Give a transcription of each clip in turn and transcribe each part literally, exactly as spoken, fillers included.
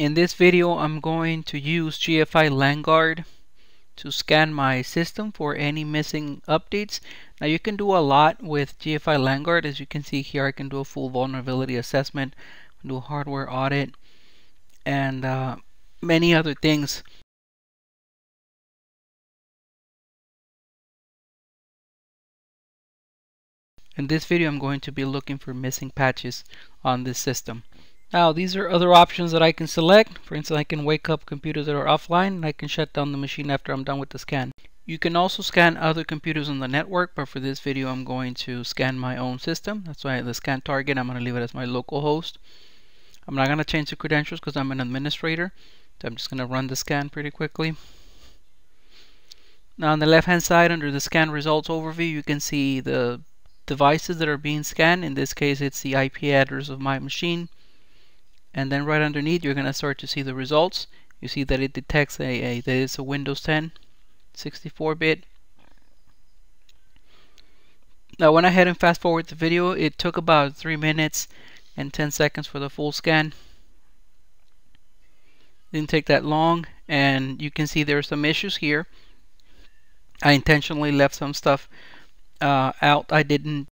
In this video, I'm going to use G F I LanGuard to scan my system for any missing updates. Now you can do a lot with G F I LanGuard. As you can see here, I can do a full vulnerability assessment, do a hardware audit, and uh, many other things. In this video, I'm going to be looking for missing patches on this system. Now, these are other options that I can select. For instance, I can wake up computers that are offline, and I can shut down the machine after I'm done with the scan. You can also scan other computers on the network, but for this video, I'm going to scan my own system. That's why the scan target, I'm going to leave it as my local host. I'm not going to change the credentials because I'm an administrator. So I'm just going to run the scan pretty quickly. Now, on the left-hand side, under the scan results overview, you can see the devices that are being scanned. In this case, it's the I P address of my machine. And then right underneath, you're going to start to see the results. You see that it detects a, a that it's a Windows ten sixty-four bit. Now, I went ahead and fast forward the video. It took about three minutes and ten seconds for the full scan. Didn't take that long, and you can see there are some issues here. I intentionally left some stuff uh, out. I didn't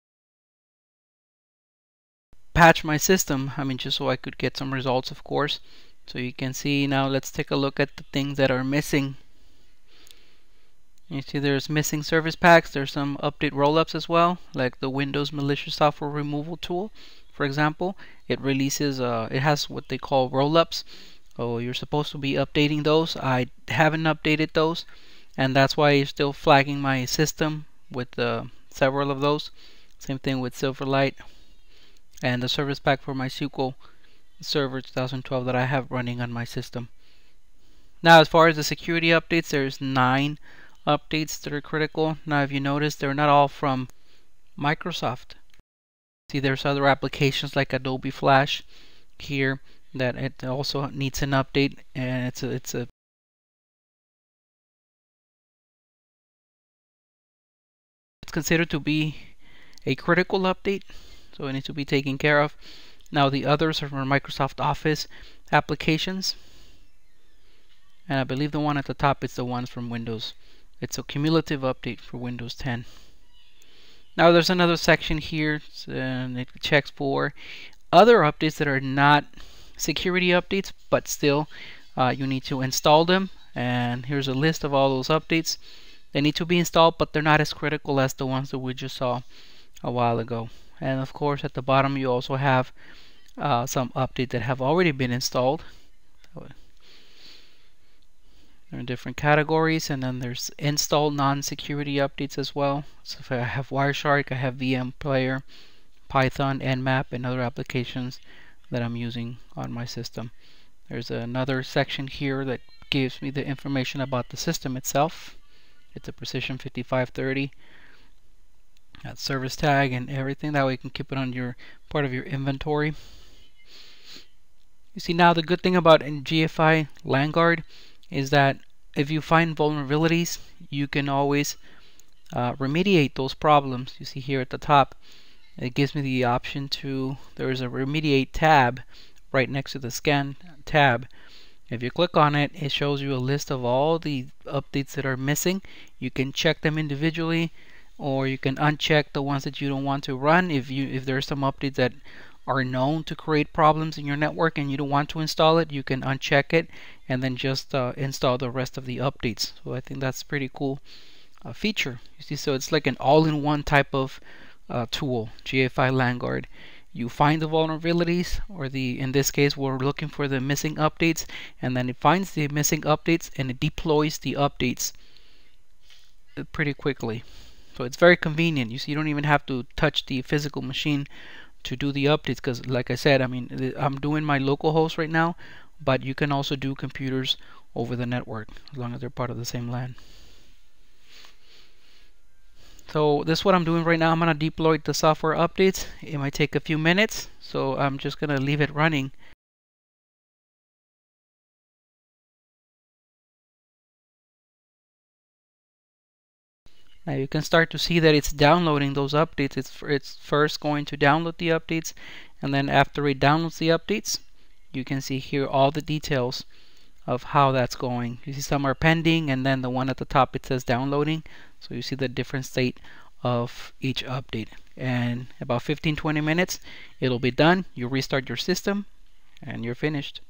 patch my system, I mean, just so I could get some results, of course. So you can see now, let's take a look at the things that are missing. You see there's missing service packs, there's some update rollups as well, like the Windows malicious software removal tool, for example. It releases, uh, it has what they call rollups. So you're supposed to be updating those. I haven't updated those, and that's why you're still flagging my system with uh, several of those. Same thing with Silverlight. And the service pack for my S Q L Server twenty twelve that I have running on my system. Now, as far as the security updates, there's nine updates that are critical. Now, if you notice, they're not all from Microsoft. See, there's other applications like Adobe Flash here that it also needs an update, and it's a, it's a it's considered to be a critical update. So it needs to be taken care of. Now, the others are from Microsoft Office applications, and I believe the one at the top is the ones from Windows. It's a cumulative update for Windows ten. Now, there's another section here, and it checks for other updates that are not security updates, but still uh, you need to install them. And here's a list of all those updates. They need to be installed, but they're not as critical as the ones that we just saw a while ago. And of course, at the bottom, you also have uh, some updates that have already been installed. There are different categories, and then there's install non-security updates as well. So if I have Wireshark, I have V M player, Python, Nmap, and other applications that I'm using on my system. There's another section here that gives me the information about the system itself. It's a Precision fifty-five thirty. That service tag and everything, that way you can keep it on your part of your inventory. You see, now the good thing about G F I LanGuard is that if you find vulnerabilities, you can always uh, remediate those problems. You see here at the top, it gives me the option to, there is a remediate tab right next to the scan tab. If you click on it, it shows you a list of all the updates that are missing. You can check them individually, or you can uncheck the ones that you don't want to run. If you if there's some updates that are known to create problems in your network and you don't want to install it, you can uncheck it and then just uh, install the rest of the updates. So I think that's pretty cool uh, feature. You see, so it's like an all-in-one type of uh, tool, G F I LanGuard. You find the vulnerabilities, or the in this case we're looking for the missing updates, and then it finds the missing updates and it deploys the updates pretty quickly. So it's very convenient. You see, you don't even have to touch the physical machine to do the updates, because like I said, I mean, I'm doing my local host right now, but you can also do computers over the network as long as they're part of the same LAN. So this is what I'm doing right now. I'm going to deploy the software updates. It might take a few minutes, so I'm just going to leave it running. Now you can start to see that it's downloading those updates. It's, it's first going to download the updates, and then after it downloads the updates, you can see here all the details of how that's going. You see some are pending, and then the one at the top, it says downloading, so you see the different state of each update. And about fifteen to twenty minutes it'll be done. You restart your system and you're finished.